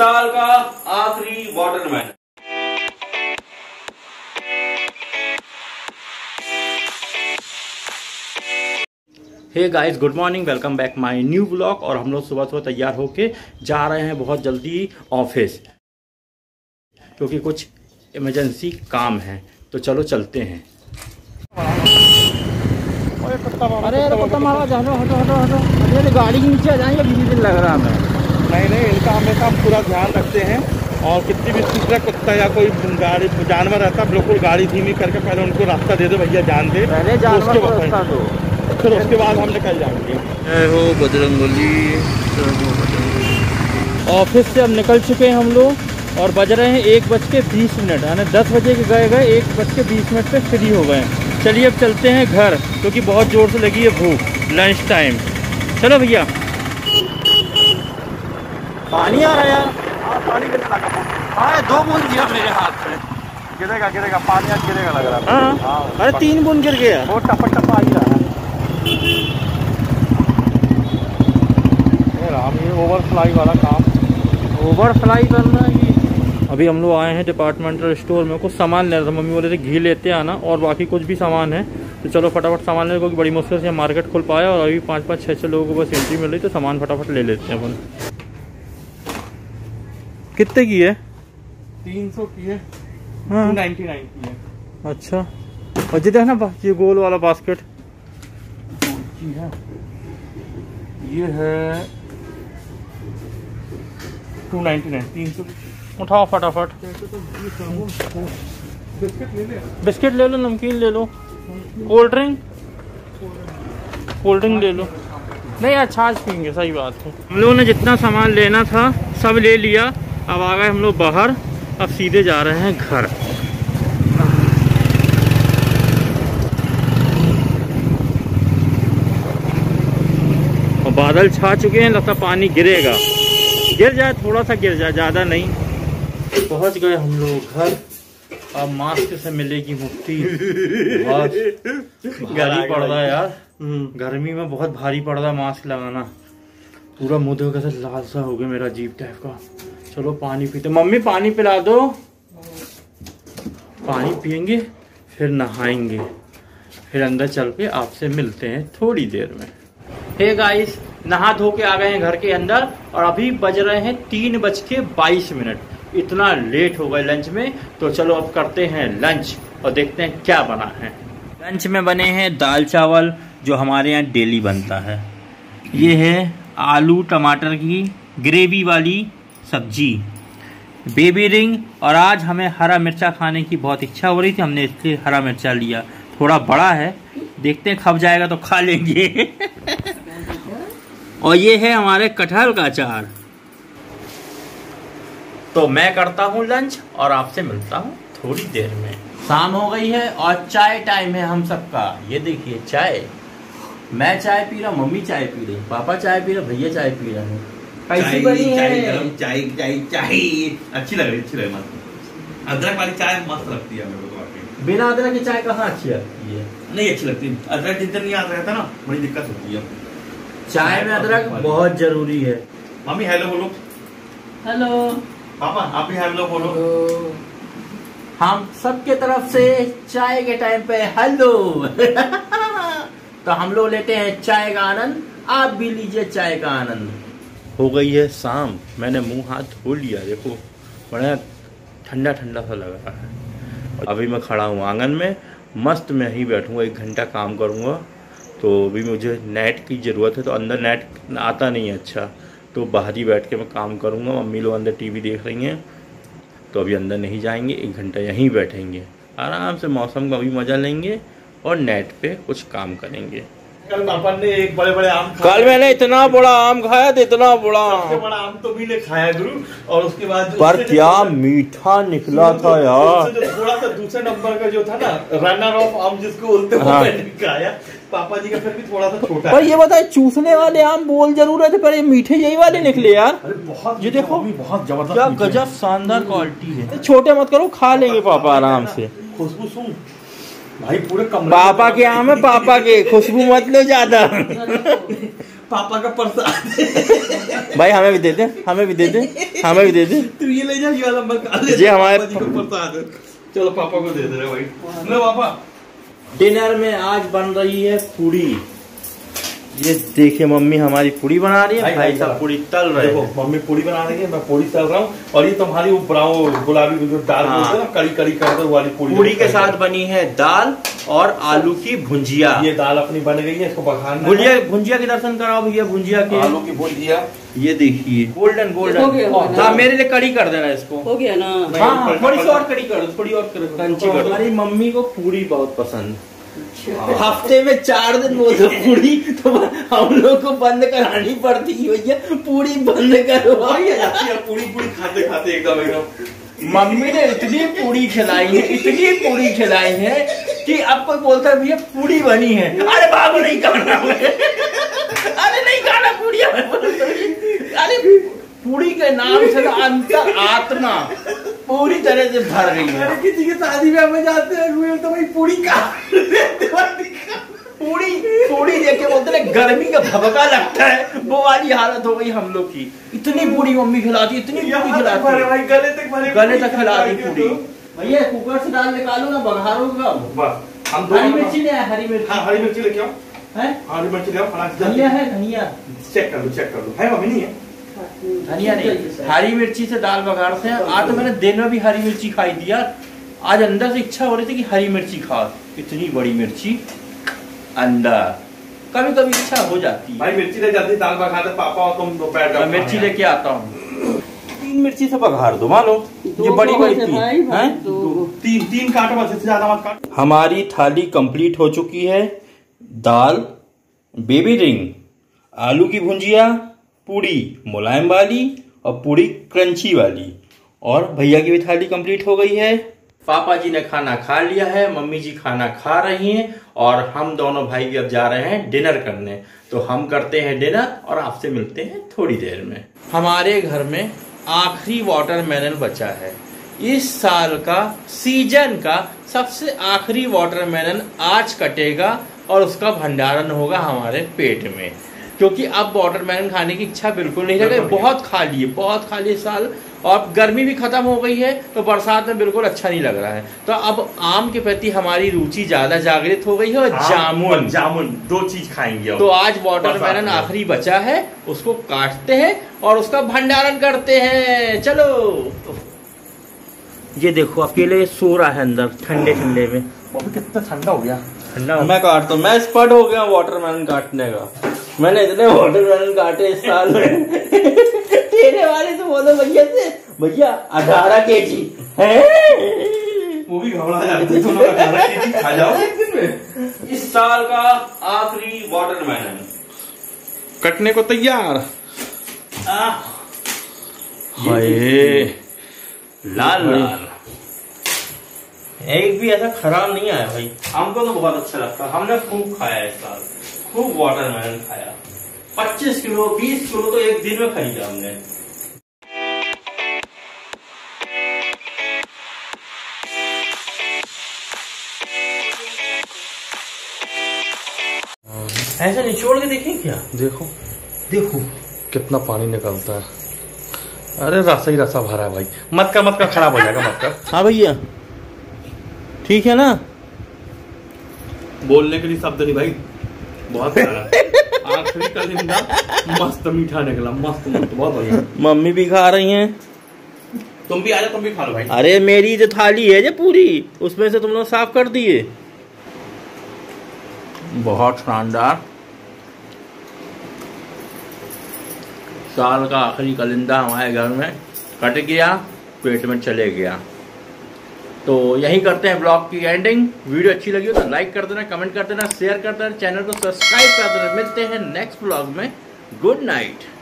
साल का आखिरी Waterman. Hey guys, good morning, welcome back my new vlog. और हम लोग सुबह सुबह तैयार होके जा रहे हैं बहुत जल्दी ऑफिस, क्योंकि कुछ इमरजेंसी काम है। तो चलो चलते हैं। अरे कुत्ता मारा, जानो, हटो हटो हटो, गाड़ी के नीचे आ जाएंगे। बीवी दिन लग रहा है। नहीं, इनका हमेशा हम पूरा ध्यान रखते हैं। और कितनी भी दूसरा कुत्ता या कोई गाड़ी जानवर रहता है, बिल्कुल गाड़ी धीमी करके पहले उनको रास्ता दे दो, भैया जान दे, पहले रास्ता दो, फिर उसके बाद हम निकल जाएंगे। जय हो बजरंगबली, जय हो बजरंगबली। ऑफिस से अब निकल चुके हैं हम लोग और बज रहे हैं 1:20, यानी 10 बजे के गए गए 1:20 पे फ्री हो गए। चलिए अब चलते हैं घर, क्योंकि बहुत ज़ोर से लगी है भूख, लंच टाइम। चलो भैया। पानी आ रहा है यार, पानी कितना लगा? हाँ, 2 बूंद दिया मेरे हाथ में। गिरेगा गिरेगा, पानी आज गिरेगा लग रहा है। अरे 3 बूंद गिर गया, वो टपक टपक आ रहा है। राम, ये ओवरफ्लाई वाला काम, ओवरफ्लाई करना है। अभी हम लोग आए हैं डिपार्टमेंटल स्टोर में, कुछ सामान लेना था। मम्मी बोले थे घी लेते आना और बाकी कुछ भी सामान है, तो चलो फटाफट सामान ले, क्योंकि बड़ी मुश्किल से मार्केट खुल पाया। और अभी 5-5, 6-6 लोगों को बस एंट्री मिल रही, तो सामान फटाफट ले लेते हैं अपन। कितने की है? 300 की है। हाँ। 299 की है। अच्छा, और जिधर है ना ये गोल वाला बास्केट है, ये है 299। 300 उठाओ फटाफट। बिस्किट ले लो, नमकीन ले लो, कोल्ड ड्रिंक ले लो। नहीं यार, छाछ पीएंगे। सही बात है। हम लोगों ने जितना सामान लेना था सब ले लिया। अब आ गए हम लोग बाहर, अब सीधे जा रहे हैं घर। और बादल छा चुके हैं, लगता पानी गिरेगा। गिर जाए, थोड़ा सा गिर जाए, ज़्यादा नहीं। पहुंच गए हम लोग घर। अब मास्क से मिलेगी मुक्ति। बहुत भारी पड़ रहा है यार, गर्मी में बहुत भारी पड़ रहा मास्क लगाना। पूरा मुँह देखो कैसे लाल सा हो गया मेरा, जीभ टाइप का। चलो पानी पीते, मम्मी पानी पिला दो। पानी पियेंगे फिर नहाएंगे, फिर अंदर चल के आपसे मिलते हैं थोड़ी देर में। हे गाइस, नहा धो के आ गए हैं घर के अंदर। और अभी बज रहे हैं 3:22। इतना लेट हो गए लंच में, तो चलो अब करते हैं लंच और देखते हैं क्या बना है। लंच में बने हैं दाल चावल, जो हमारे यहाँ डेली बनता है। ये है आलू टमाटर की ग्रेवी वाली सब्जी, बेबी रिंग। और आज हमें हरा मिर्चा खाने की बहुत इच्छा हो रही थी, हमने इसलिए हरा मिर्चा लिया। थोड़ा बड़ा है, देखते हैं खप जाएगा तो खा लेंगे। और ये है हमारे कटहल का अचार। तो मैं करता हूँ लंच और आपसे मिलता हूँ थोड़ी देर में। शाम हो गई है और चाय टाइम है हम सबका। ये देखिए चाय, मैं चाय पी रहा, मम्मी चाय पी रही, पापा चाय पी रहे, भैया चाय पी रहे हैं। चाय गरम चाय अच्छी लग रही, मस्त। अदरक वाली चाय मस्त लगती है मेरे को। बिना अदरक की चाय कहाँ अच्छी लगती है? नहीं अच्छी लगती, अदरक जितना नहीं आता रहता ना, बड़ी दिक्कत होती है। चाय में अदरक बहुत जरूरी है। मम्मी हेलो बोलो, हेलो पापा आप भी हेलो बोलो। हम सबके तरफ से चाय के टाइम पे हेलो। तो हम लोग लेते हैं चाय का आनंद, आप भी लीजिए चाय का आनंद। हो गई है शाम, मैंने मुंह हाथ धो लिया, देखो बड़ा ठंडा ठंडा सा लग रहा है। अभी मैं खड़ा हूँ आंगन में, मस्त मैं ही बैठूँगा, 1 घंटा काम करूँगा। तो अभी मुझे नेट की ज़रूरत है, तो अंदर नेट आता नहीं है अच्छा, तो बाहर ही बैठ के मैं काम करूँगा। मम्मी लोग अंदर टीवी देख रही हैं, तो अभी अंदर नहीं जाएंगे, 1 घंटा यहीं बैठेंगे, आराम से मौसम का भी मज़ा लेंगे और नेट पे कुछ काम करेंगे। कल पापा ने एक बड़े आम खाया। कल मैंने इतना बड़ा आम खाया था, इतना बड़ा आम तो भी ने खाया गुरु। और उसके बाद पर क्या मीठा निकला था यार। थोड़ा सा दूसरे नंबर का जो था ना, रनर ऑफ आम जिसको बोलते हैं, वो मैंने खाया। पापा जी का फिर भी थोड़ा सा छोटा। पर ये बताए, चूसने वाले आम बोल जरूर रहे थे, पर ये मीठे यही वाले निकले यार। अरे बहुत, ये देखो बहुत जबरदस्त, क्या गजब शानदार क्वालिटी है। छोटे मत करो, खा लेंगे पापा आराम से। खुशबू सुन भाई, पूरे कमरे पापा के आम है, पापा के, खुशबू मत लो ज्यादा। पापा का प्रसाद भाई हमें भी दे दे, हमें भी दे दे, हमें भी दे दे। तू ये ले जा, ये वाला जी हमारे प्रसाद। चलो पापा को दे दे रहे भाई। लो पापा, डिनर में आज बन रही है पूरी। ये देखिए मम्मी हमारी पूरी बना रही है, भाई साहब पूरी तल रहे हैं। देखो मम्मी पूरी बना रही है, मैं पूरी तल रहा हूँ। और ये तुम्हारी ब्राउन गुलाबी दाल करी करी करते वाली पूरी के साथ बनी है दाल और आलू की भुंजिया। ये दाल अपनी बन गई है, इसको पकाना। भुंजिया, भुंजिया के दर्शन कराओ भैया, भुंजिया के आलू की भुंजिया। ये देखिए गोल्डन गोल्डन। हाँ मेरे लिए कड़ी कर देना इसको, हो गया ना। थोड़ी और कड़ी कर दो, थोड़ी और कंची कर दो। हमारी मम्मी को पूरी बहुत पसंद। हफ्ते में 4 दिन वो पूरी तो हम लोग को बंद करानी पड़ती है भैया। पूरी बंद करो भैया, पूरी पूरी खाते खाते एकदम। मम्मी ने इतनी पूरी खिलाई है, इतनी पूरी खिलाई है कि अब कोई बोलता है भैया पूरी बनी है, अरे बाबू नहीं खाना, अरे नहीं खाना पूरी। अरे पूरी के नाम से अंतर आत्मा पूरी तरह से भर गई है। किसी के शादी में हमें जाते हैं तो भाई पूरी का पूरी पूरी देखे बोलते हैं गर्मी का भभका लगता है, वो वाली हालत हो गई हम लोग की। इतनी पूरी मम्मी खिलाती, इतनी पूरी खिलाती, गले तक खिलाती पूरी। भैया कुकर से दाल निकालो ना, बघारो का बस। हम हरी मिर्ची ले, हरी मिर्ची, हरी मिर्ची ले हरी मिर्ची ले। धनिया है, धनिया चेक कर लो, चेक कर लो है मम्मी नहीं है धनिया नहीं। हरी मिर्ची से दाल बघारते हैं। आज तो मैंने दिन में भी हरी मिर्ची खाई थी यार, आज अंदर से इच्छा हो रही थी कि हरी मिर्ची खा। इतनी बड़ी मिर्ची अंदर कभी कभी इच्छा हो जाती है भाई। मिर्ची ले जाती दाल बघारते पापा और तुम दोपहर का। मिर्ची लेके आता हूँ, 3 मिर्ची से बघार दो मानो। ये बड़ी बड़ी तीन काटो, बस इससे ज्यादा मत काटो। हमारी थाली कंप्लीट हो चुकी है। दाल, बेबी रिंग, आलू की भुंजिया, पूरी मुलायम वाली और पूरी क्रंची वाली। और भैया की भी थाली कंप्लीट हो गई है। पापा जी ने खाना खा लिया है, मम्मी जी खाना खा रही हैं और हम दोनों भाई भी अब जा रहे हैं डिनर करने। तो हम करते हैं डिनर और आपसे मिलते हैं थोड़ी देर में। हमारे घर में आखिरी वाटरमेलन बचा है। इस साल का सीजन का सबसे आखिरी वाटरमेलन आज कटेगा और उसका भंडारण होगा हमारे पेट में, क्योंकि अब वाटरमेलन खाने की इच्छा बिल्कुल नहीं रह गई। बहुत खा लिए, बहुत खा लिए साल। और गर्मी भी खत्म हो गई है तो बरसात में बिल्कुल अच्छा नहीं लग रहा है। तो अब आम के प्रति हमारी रुचि ज्यादा जागृत हो गई है और जामुन, जामुन 2 चीज खाएंगे। तो आज वाटरमेलन आखिरी बचा है, उसको काटते हैं और उसका भंडारण करते हैं। चलो ये देखो अकेले सो रहा है अंदर ठंडे ठंडे में। कितना ठंडा हो गया, ठंडा। मैं काटता हूँ, मैं एक्सपर्ट हो गया वाटरमेलन काटने का। मैंने इतने वाटरमेलन काटे इस साल में। तेरे वाले तो बोलो भैया से, भैया 18 केजी है। वो भी घबरा जाते तुम लोग, 18 केजी खा जाओ एक दिन में। इस साल का आखिरी वाटरमेलन कटने को तैयार। हाय लाल लाल, एक भी ऐसा खराब नहीं आया भाई। हमको तो बहुत अच्छा लगता है, हमने खूब खाया इस साल, खूब वाटरमेलन खाया। 25 किलो 20 किलो तो एक दिन में खरीदा हमने। ऐसा निचोड़ के देखें क्या, देखो देखो कितना पानी निकलता है। अरे रसा ही रसा भरा है भाई। मत का खराब हो जाएगा, मत का। हाँ भैया ठीक है ना, बोलने के लिए शब्द नहीं भाई, बहुत आखिरी का मस्त मीठा निकला, मस्त मस्त बहुत बढ़िया। मम्मी भी खा रही हैं, तुम भी आ जाओ, तुम भी खा लो भाई। अरे मेरी जो थाली है जो पूरी, उसमें से तुम लोग साफ कर दिए। बहुत शानदार साल का आखिरी कलिंदा हमारे घर में कट गया, पेट में चले गया। तो यही करते हैं ब्लॉग की एंडिंग। वीडियो अच्छी लगी हो तो लाइक कर देना, कमेंट कर देना, शेयर कर देना, चैनल को सब्सक्राइब कर देना। मिलते हैं नेक्स्ट ब्लॉग में। Good night.